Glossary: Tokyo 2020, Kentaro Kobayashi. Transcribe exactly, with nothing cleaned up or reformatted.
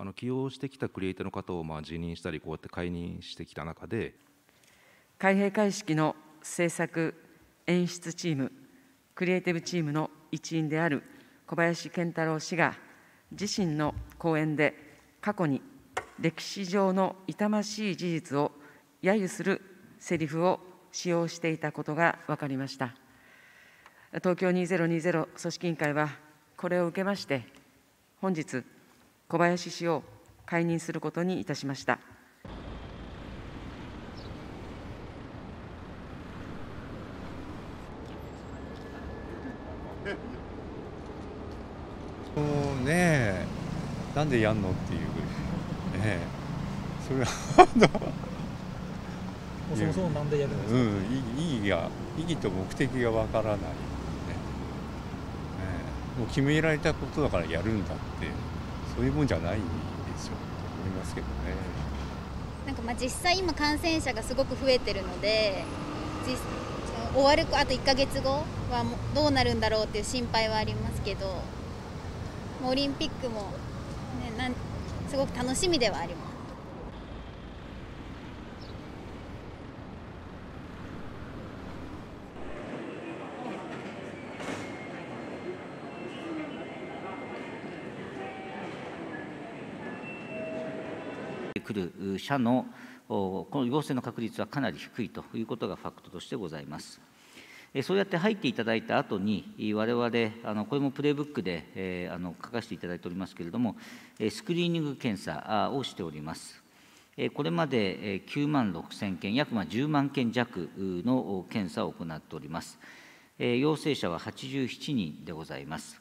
あの起用してきたクリエイターの方をまあ辞任したり、こうやって解任してきた中で、開閉会式の制作・演出チーム、クリエイティブチームの一員である小林賢太郎氏が、自身の講演で過去に歴史上の痛ましい事実を揶揄するセリフを使用していたことが分かりました。東京にせんにじゅう組織委員会は、これを受けまして、本日、小林氏を解任することにいたしました。もうね、なんでやんのっていう、ね、それはそもそもなんでやるんですか。うん、意義が、意義と目的がわからない。もう決められたことだからやるんだって、そういうもんじゃないでしょうと思いますけどね。なんかまあ実際今感染者がすごく増えてるので、実終わるあといっかげつごはもうどうなるんだろうっていう心配はありますけど、もうオリンピックも、ね、なんすごく楽しみではあります。来る社のこの陽性の確率はかなり低いということがファクトとしてございます。そうやって入っていただいた後に、我々、これもプレイブックで書かせていただいておりますけれども、スクリーニング検査をしております。これまできゅうまんろくせんけん、約じゅうまんけん弱の検査を行っております。陽性者ははちじゅうななにんでございます。